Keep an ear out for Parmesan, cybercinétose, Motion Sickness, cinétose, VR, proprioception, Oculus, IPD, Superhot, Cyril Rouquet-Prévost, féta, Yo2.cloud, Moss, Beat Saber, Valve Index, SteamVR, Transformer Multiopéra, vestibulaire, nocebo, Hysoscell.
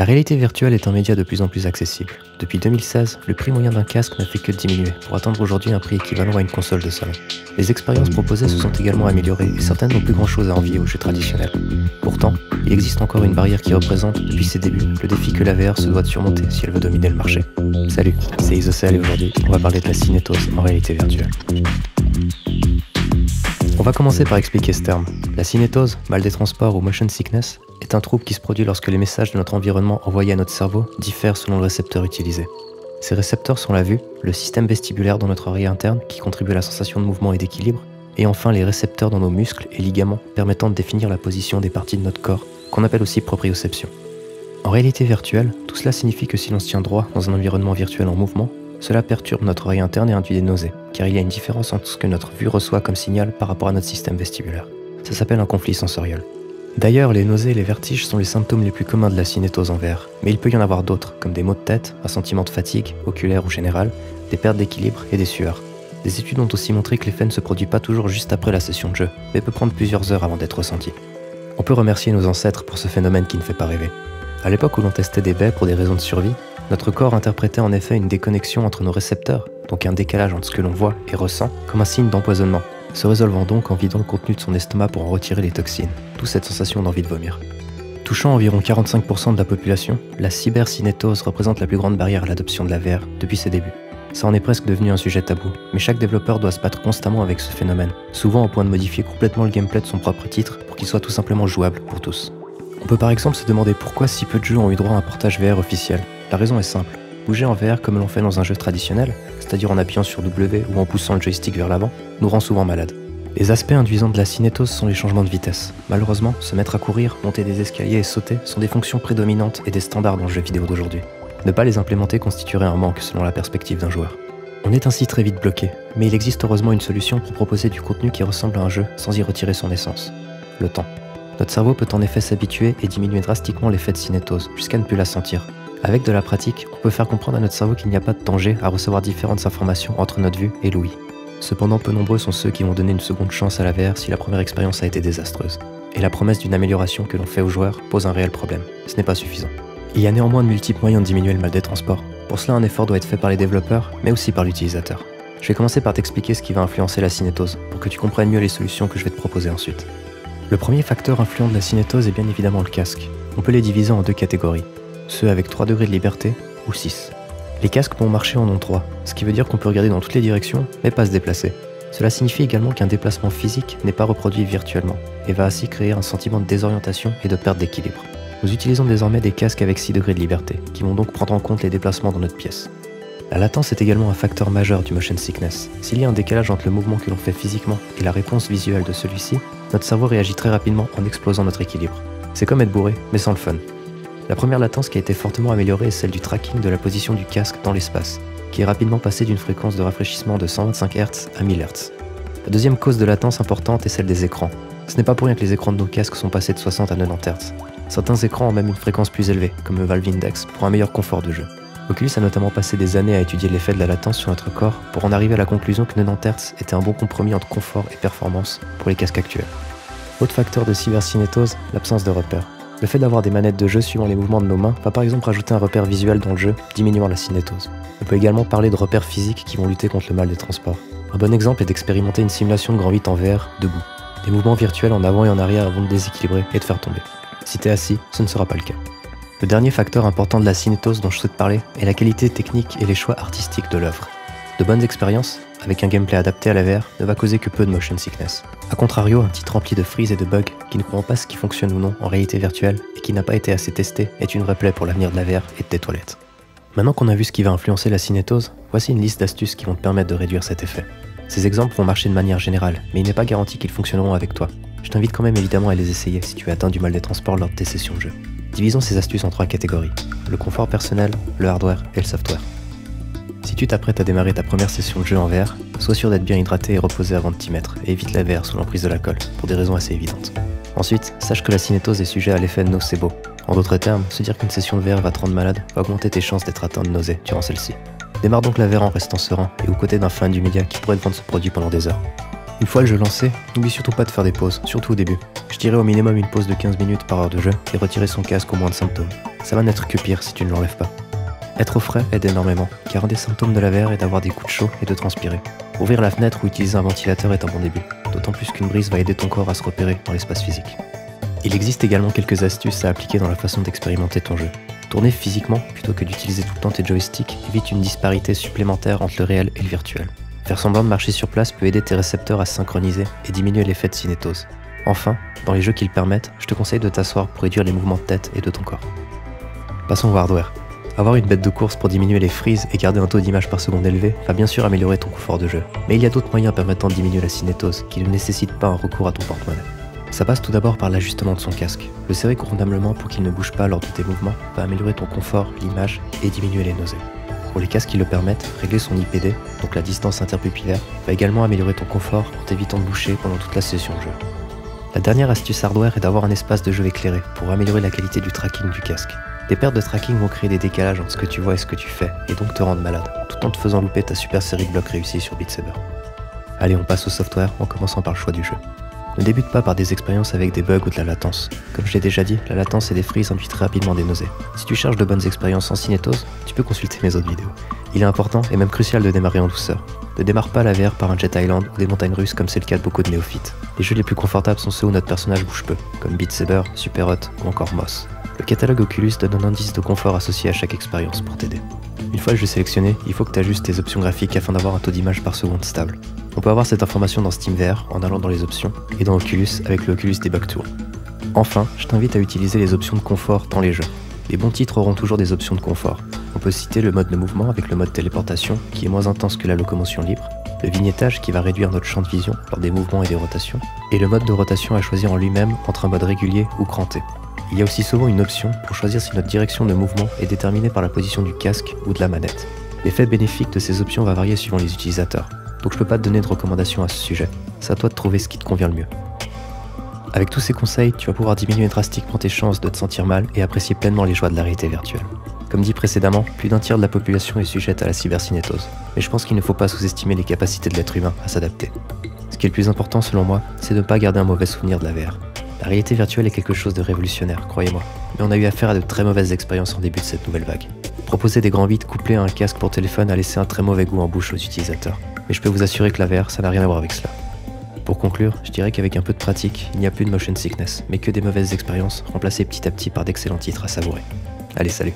La réalité virtuelle est un média de plus en plus accessible. Depuis 2016, le prix moyen d'un casque n'a fait que diminuer, pour atteindre aujourd'hui un prix équivalent à une console de salon. Les expériences proposées se sont également améliorées, et certaines n'ont plus grand chose à envier aux jeux traditionnels. Pourtant, il existe encore une barrière qui représente, depuis ses débuts, le défi que la VR se doit de surmonter si elle veut dominer le marché. Salut, c'est Hysoscell et aujourd'hui, on va parler de la cinétose en réalité virtuelle. On va commencer par expliquer ce terme. La cinétose, mal des transports ou motion sickness, est un trouble qui se produit lorsque les messages de notre environnement envoyés à notre cerveau diffèrent selon le récepteur utilisé. Ces récepteurs sont la vue, le système vestibulaire dans notre oreille interne qui contribue à la sensation de mouvement et d'équilibre, et enfin les récepteurs dans nos muscles et ligaments permettant de définir la position des parties de notre corps, qu'on appelle aussi proprioception. En réalité virtuelle, tout cela signifie que si l'on se tient droit dans un environnement virtuel en mouvement, cela perturbe notre oreille interne et induit des nausées, car il y a une différence entre ce que notre vue reçoit comme signal par rapport à notre système vestibulaire. Ça s'appelle un conflit sensoriel. D'ailleurs, les nausées et les vertiges sont les symptômes les plus communs de la cinétose en VR, mais il peut y en avoir d'autres, comme des maux de tête, un sentiment de fatigue, oculaire ou général, des pertes d'équilibre et des sueurs. Des études ont aussi montré que l'effet ne se produit pas toujours juste après la session de jeu, mais peut prendre plusieurs heures avant d'être ressenti. On peut remercier nos ancêtres pour ce phénomène qui ne fait pas rêver. À l'époque où l'on testait des baies pour des raisons de survie, notre corps interprétait en effet une déconnexion entre nos récepteurs, donc un décalage entre ce que l'on voit et ressent, comme un signe d'empoisonnement, se résolvant donc en vidant le contenu de son estomac pour en retirer les toxines, d'où cette sensation d'envie de vomir. Touchant environ 45% de la population, la cybercinétose représente la plus grande barrière à l'adoption de la VR depuis ses débuts. Ça en est presque devenu un sujet tabou, mais chaque développeur doit se battre constamment avec ce phénomène, souvent au point de modifier complètement le gameplay de son propre titre pour qu'il soit tout simplement jouable pour tous. On peut par exemple se demander pourquoi si peu de jeux ont eu droit à un portage VR officiel. La raison est simple, bouger en VR comme l'on fait dans un jeu traditionnel, c'est-à-dire en appuyant sur W ou en poussant le joystick vers l'avant, nous rend souvent malade. Les aspects induisants de la cinétose sont les changements de vitesse. Malheureusement, se mettre à courir, monter des escaliers et sauter sont des fonctions prédominantes et des standards dans le jeu vidéo d'aujourd'hui. Ne pas les implémenter constituerait un manque selon la perspective d'un joueur. On est ainsi très vite bloqué, mais il existe heureusement une solution pour proposer du contenu qui ressemble à un jeu sans y retirer son essence. Le temps. Notre cerveau peut en effet s'habituer et diminuer drastiquement l'effet de cinétose, jusqu'à ne plus la sentir. Avec de la pratique, on peut faire comprendre à notre cerveau qu'il n'y a pas de danger à recevoir différentes informations entre notre vue et l'ouïe. Cependant, peu nombreux sont ceux qui vont donner une seconde chance à la VR si la première expérience a été désastreuse. Et la promesse d'une amélioration que l'on fait aux joueurs pose un réel problème. Ce n'est pas suffisant. Il y a néanmoins de multiples moyens de diminuer le mal des transports. Pour cela, un effort doit être fait par les développeurs, mais aussi par l'utilisateur. Je vais commencer par t'expliquer ce qui va influencer la cinétose, pour que tu comprennes mieux les solutions que je vais te proposer ensuite. Le premier facteur influent de la cinétose est bien évidemment le casque. On peut les diviser en deux catégories. Ceux avec 3 degrés de liberté, ou 6. Les casques bon marché en ont 3, ce qui veut dire qu'on peut regarder dans toutes les directions, mais pas se déplacer. Cela signifie également qu'un déplacement physique n'est pas reproduit virtuellement, et va ainsi créer un sentiment de désorientation et de perte d'équilibre. Nous utilisons désormais des casques avec 6 degrés de liberté, qui vont donc prendre en compte les déplacements dans notre pièce. La latence est également un facteur majeur du motion sickness. S'il y a un décalage entre le mouvement que l'on fait physiquement et la réponse visuelle de celui-ci, notre cerveau réagit très rapidement en explosant notre équilibre. C'est comme être bourré, mais sans le fun. La première latence qui a été fortement améliorée est celle du tracking de la position du casque dans l'espace, qui est rapidement passée d'une fréquence de rafraîchissement de 125 Hz à 1000 Hz. La deuxième cause de latence importante est celle des écrans. Ce n'est pas pour rien que les écrans de nos casques sont passés de 60 à 90 Hz. Certains écrans ont même une fréquence plus élevée, comme le Valve Index, pour un meilleur confort de jeu. Oculus a notamment passé des années à étudier l'effet de la latence sur notre corps pour en arriver à la conclusion que 90 Hz était un bon compromis entre confort et performance pour les casques actuels. Autre facteur de cybercinétose, l'absence de repères. Le fait d'avoir des manettes de jeu suivant les mouvements de nos mains va par exemple rajouter un repère visuel dans le jeu, diminuant la cinétose. On peut également parler de repères physiques qui vont lutter contre le mal des transports. Un bon exemple est d'expérimenter une simulation de Grand 8 en VR, debout. Des mouvements virtuels en avant et en arrière vont te déséquilibrer et te faire tomber. Si t'es assis, ce ne sera pas le cas. Le dernier facteur important de la cinétose dont je souhaite parler est la qualité technique et les choix artistiques de l'œuvre. De bonnes expériences, avec un gameplay adapté à la VR, ne va causer que peu de motion sickness. A contrario, un titre rempli de freeze et de bugs qui ne comprend pas ce qui fonctionne ou non en réalité virtuelle et qui n'a pas été assez testé est une vraie plaie pour l'avenir de la VR et de tes toilettes. Maintenant qu'on a vu ce qui va influencer la cinétose, voici une liste d'astuces qui vont te permettre de réduire cet effet. Ces exemples vont marcher de manière générale, mais il n'est pas garanti qu'ils fonctionneront avec toi. Je t'invite quand même évidemment à les essayer si tu as atteint du mal des transports lors de tes sessions de jeu. Divisons ces astuces en 3 catégories, le confort personnel, le hardware et le software. Si tu t'apprêtes à démarrer ta première session de jeu en VR, sois sûr d'être bien hydraté et reposé avant de t'y mettre, et évite la VR sous l'emprise de l'alcool, pour des raisons assez évidentes. Ensuite, sache que la cinétose est sujet à l'effet nocebo. En d'autres termes, se dire qu'une session de VR va te rendre malade va augmenter tes chances d'être atteint de nausée durant celle-ci. Démarre donc la VR en restant serein et aux côtés d'un fan du média qui pourrait te vendre ce produit pendant des heures. Une fois le jeu lancé, n'oublie surtout pas de faire des pauses, surtout au début. Je dirais au minimum une pause de 15 minutes par heure de jeu et retirer son casque au moins de symptômes. Ça va n'être que pire si tu ne l'enlèves pas. Être au frais aide énormément, car un des symptômes de la VR est d'avoir des coups de chaud et de transpirer. Ouvrir la fenêtre ou utiliser un ventilateur est un bon début, d'autant plus qu'une brise va aider ton corps à se repérer dans l'espace physique. Il existe également quelques astuces à appliquer dans la façon d'expérimenter ton jeu. Tourner physiquement, plutôt que d'utiliser tout le temps tes joysticks, évite une disparité supplémentaire entre le réel et le virtuel. Faire semblant de marcher sur place peut aider tes récepteurs à se synchroniser et diminuer l'effet de cinétose. Enfin, dans les jeux qui le permettent, je te conseille de t'asseoir pour réduire les mouvements de tête et de ton corps. Passons au hardware. Avoir une bête de course pour diminuer les freezes et garder un taux d'image par seconde élevé va bien sûr améliorer ton confort de jeu, mais il y a d'autres moyens permettant de diminuer la cinétose qui ne nécessitent pas un recours à ton porte-monnaie. Ça passe tout d'abord par l'ajustement de son casque. Le serrer convenablement pour qu'il ne bouge pas lors de tes mouvements va améliorer ton confort, l'image et diminuer les nausées. Pour les casques qui le permettent, régler son IPD, donc la distance interpupillaire, va également améliorer ton confort en t'évitant de boucher pendant toute la session de jeu. La dernière astuce hardware est d'avoir un espace de jeu éclairé pour améliorer la qualité du tracking du casque. Des pertes de tracking vont créer des décalages entre ce que tu vois et ce que tu fais, et donc te rendre malade, tout en te faisant louper ta super série de blocs réussis sur Beat Saber. Allez, on passe au software en commençant par le choix du jeu. Ne débute pas par des expériences avec des bugs ou de la latence. Comme je l'ai déjà dit, la latence et des freezes induisent très rapidement des nausées. Si tu cherches de bonnes expériences sans cinétose, tu peux consulter mes autres vidéos. Il est important et même crucial de démarrer en douceur. Ne démarre pas la VR par un Jet Island ou des montagnes russes comme c'est le cas de beaucoup de néophytes. Les jeux les plus confortables sont ceux où notre personnage bouge peu, comme Beat Saber, Superhot ou encore Moss. Le catalogue Oculus te donne un indice de confort associé à chaque expérience pour t'aider. Une fois le jeu sélectionné, il faut que tu ajustes tes options graphiques afin d'avoir un taux d'image par seconde stable. On peut avoir cette information dans SteamVR en allant dans les options et dans Oculus avec le Oculus Debug Tool. Enfin, je t'invite à utiliser les options de confort dans les jeux. Les bons titres auront toujours des options de confort. On peut citer le mode de mouvement avec le mode téléportation qui est moins intense que la locomotion libre, le vignettage qui va réduire notre champ de vision lors des mouvements et des rotations, et le mode de rotation à choisir en lui-même entre un mode régulier ou cranté. Il y a aussi souvent une option pour choisir si notre direction de mouvement est déterminée par la position du casque ou de la manette. L'effet bénéfique de ces options va varier suivant les utilisateurs, donc je peux pas te donner de recommandations à ce sujet, c'est à toi de trouver ce qui te convient le mieux. Avec tous ces conseils, tu vas pouvoir diminuer drastiquement tes chances de te sentir mal et apprécier pleinement les joies de la réalité virtuelle. Comme dit précédemment, plus d'un tiers de la population est sujette à la cybercinétose, mais je pense qu'il ne faut pas sous-estimer les capacités de l'être humain à s'adapter. Ce qui est le plus important selon moi, c'est de ne pas garder un mauvais souvenir de la VR. La réalité virtuelle est quelque chose de révolutionnaire, croyez-moi, mais on a eu affaire à de très mauvaises expériences en début de cette nouvelle vague. Proposer des grands vides couplés à un casque pour téléphone a laissé un très mauvais goût en bouche aux utilisateurs, mais je peux vous assurer que la VR, ça n'a rien à voir avec cela. Pour conclure, je dirais qu'avec un peu de pratique, il n'y a plus de motion sickness, mais que des mauvaises expériences remplacées petit à petit par d'excellents titres à savourer. Allez, salut!